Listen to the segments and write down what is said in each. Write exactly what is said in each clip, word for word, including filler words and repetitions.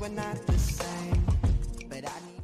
we're not the same, but I need.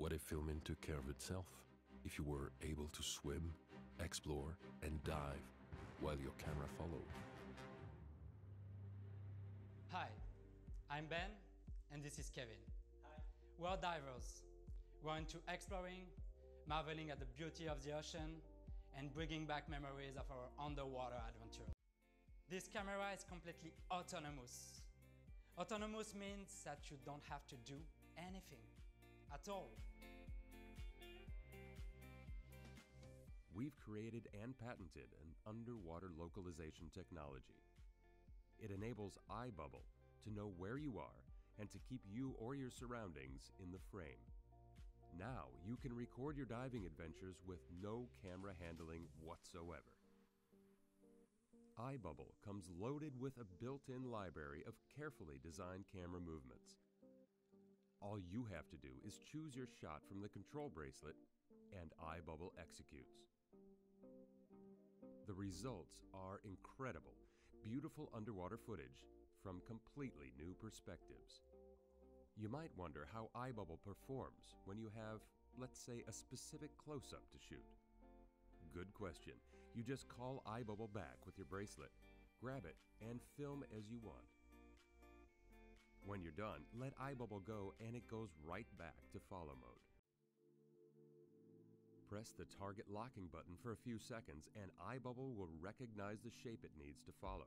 What if filming took care of itself? If you were able to swim, explore, and dive while your camera followed? Hi, I'm Ben, and this is Kevin. Hi. We're divers. We're into exploring, marveling at the beauty of the ocean, and bringing back memories of our underwater adventure. This camera is completely autonomous. Autonomous means that you don't have to do anything at all. We've created and patented an underwater localization technology. It enables iBubble to know where you are and to keep you or your surroundings in the frame. Now you can record your diving adventures with no camera handling whatsoever. iBubble comes loaded with a built-in library of carefully designed camera movements. All you have to do is choose your shot from the control bracelet, and iBubble executes. The results are incredible, beautiful underwater footage from completely new perspectives. You might wonder how iBubble performs when you have, let's say, a specific close-up to shoot. Good question. You just call iBubble back with your bracelet, grab it, and film as you want. When you're done, let iBubble go and it goes right back to follow mode. Press the target locking button for a few seconds and iBubble will recognize the shape it needs to follow.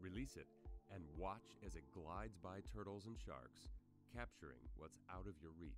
Release it and watch as it glides by turtles and sharks, capturing what's out of your reach.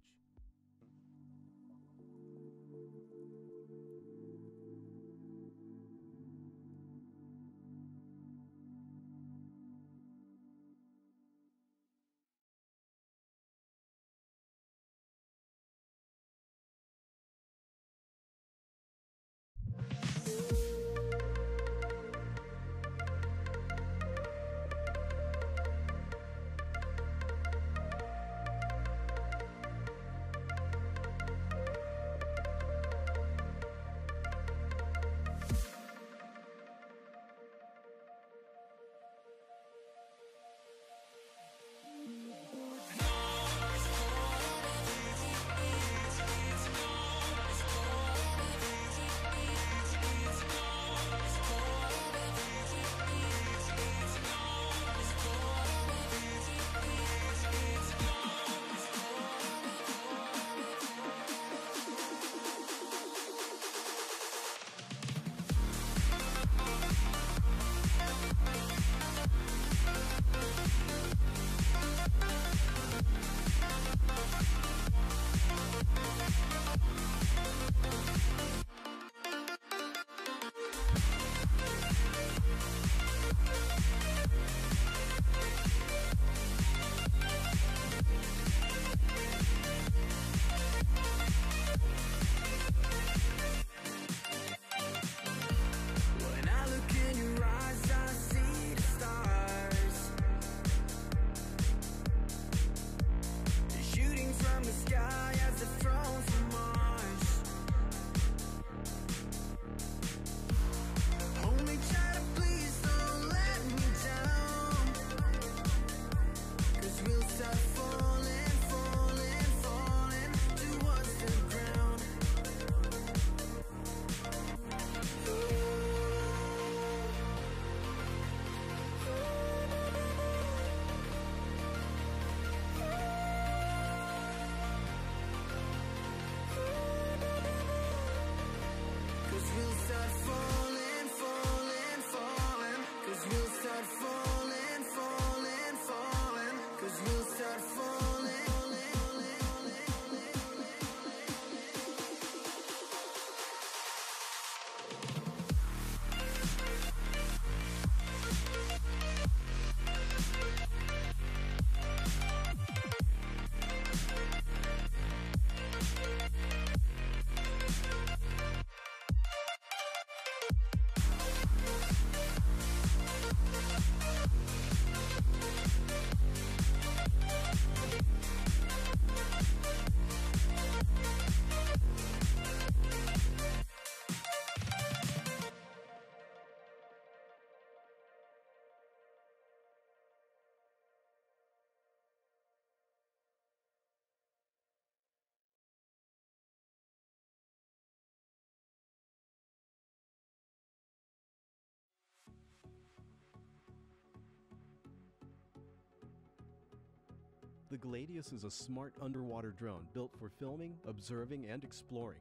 The Gladius is a smart underwater drone built for filming, observing, and exploring.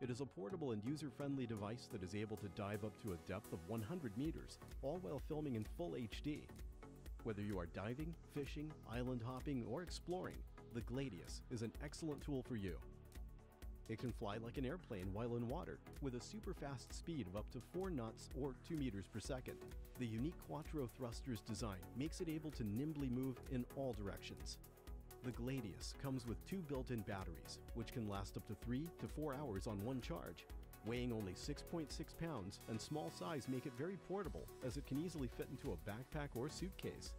It is a portable and user-friendly device that is able to dive up to a depth of one hundred meters, all while filming in full H D. Whether you are diving, fishing, island hopping, or exploring, the Gladius is an excellent tool for you. It can fly like an airplane while in water, with a super fast speed of up to four knots or two meters per second. The unique Quattro thrusters design makes it able to nimbly move in all directions. The Gladius comes with two built-in batteries, which can last up to three to four hours on one charge. Weighing only six point six pounds and small size make it very portable, as it can easily fit into a backpack or suitcase.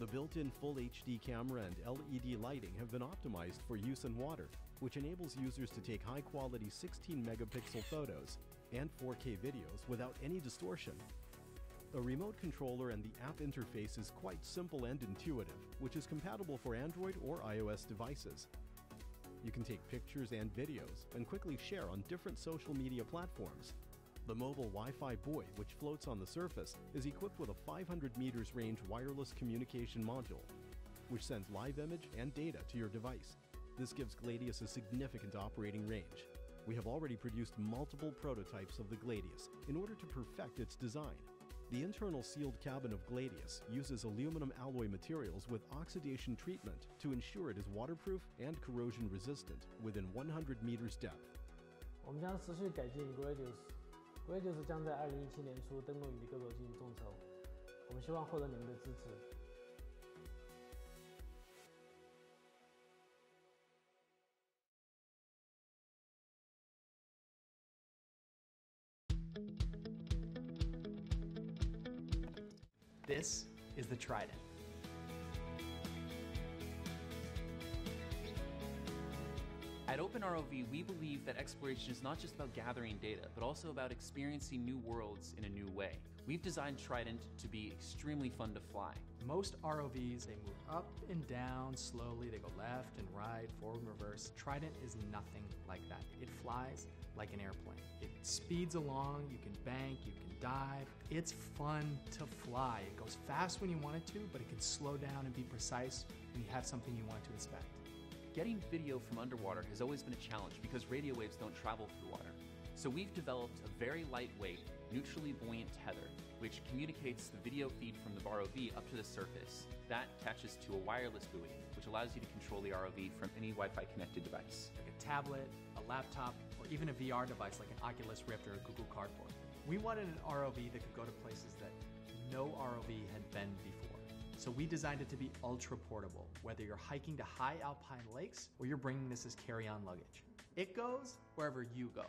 The built-in Full H D camera and L E D lighting have been optimized for use in water, which enables users to take high-quality sixteen megapixel photos and four K videos without any distortion. The remote controller and the app interface is quite simple and intuitive, which is compatible for Android or iOS devices. You can take pictures and videos and quickly share on different social media platforms. The mobile Wi-Fi buoy, which floats on the surface, is equipped with a five hundred meters range wireless communication module, which sends live image and data to your device. This gives Gladius a significant operating range. We have already produced multiple prototypes of the Gladius in order to perfect its design. The internal sealed cabin of Gladius uses aluminum alloy materials with oxidation treatment to ensure it is waterproof and corrosion resistant within one hundred meters depth. We will continue to improve Gladius. Gladius 将在二零一七年初登陆于各国进行众筹，我们希望获得你们的支持。This is the Trident. At OpenROV, we believe that exploration is not just about gathering data, but also about experiencing new worlds in a new way. We've designed Trident to be extremely fun to fly. Most R O Vs, they move up and down slowly, they go left and right, forward and reverse. Trident is nothing like that. It flies like an airplane. It speeds along, you can bank, you can dive. It's fun to fly. It goes fast when you want it to, but it can slow down and be precise when you have something you want to inspect. Getting video from underwater has always been a challenge because radio waves don't travel through water. So we've developed a very lightweight, neutrally buoyant tether, which communicates the video feed from the R O V up to the surface. That attaches to a wireless buoy, which allows you to control the R O V from any Wi-Fi connected device. Like a tablet, a laptop, or even a V R device like an Oculus Rift or a Google Cardboard. We wanted an R O V that could go to places that no R O V had been before. So we designed it to be ultra portable, whether you're hiking to high alpine lakes or you're bringing this as carry-on luggage. It goes wherever you go.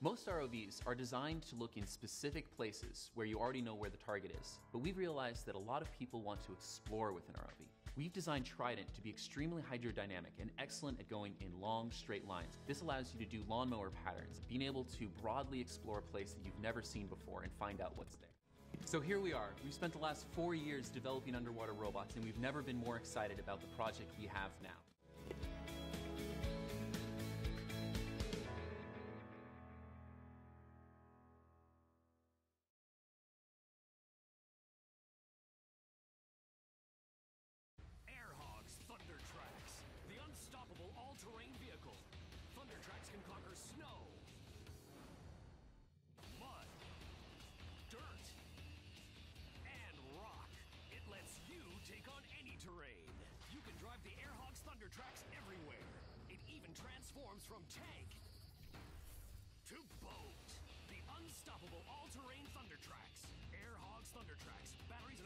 Most R O Vs are designed to look in specific places where you already know where the target is, but we've realized that a lot of people want to explore with an R O V. We've designed Trident to be extremely hydrodynamic and excellent at going in long, straight lines. This allows you to do lawnmower patterns, being able to broadly explore a place that you've never seen before and find out what's there. So here we are. We've spent the last four years developing underwater robots, and we've never been more excited about the project we have now. Air Hogs Thunder Trax, the unstoppable all-terrain vehicle. Thunder Trax can conquer snow, mud, dirt, and rock. It lets you take on any terrain. You can drive the Air Hogs Thunder Trax everywhere. It even transforms from tank to boat. The unstoppable all-terrain Thunder Trax. Air Hogs Thunder Trax, battery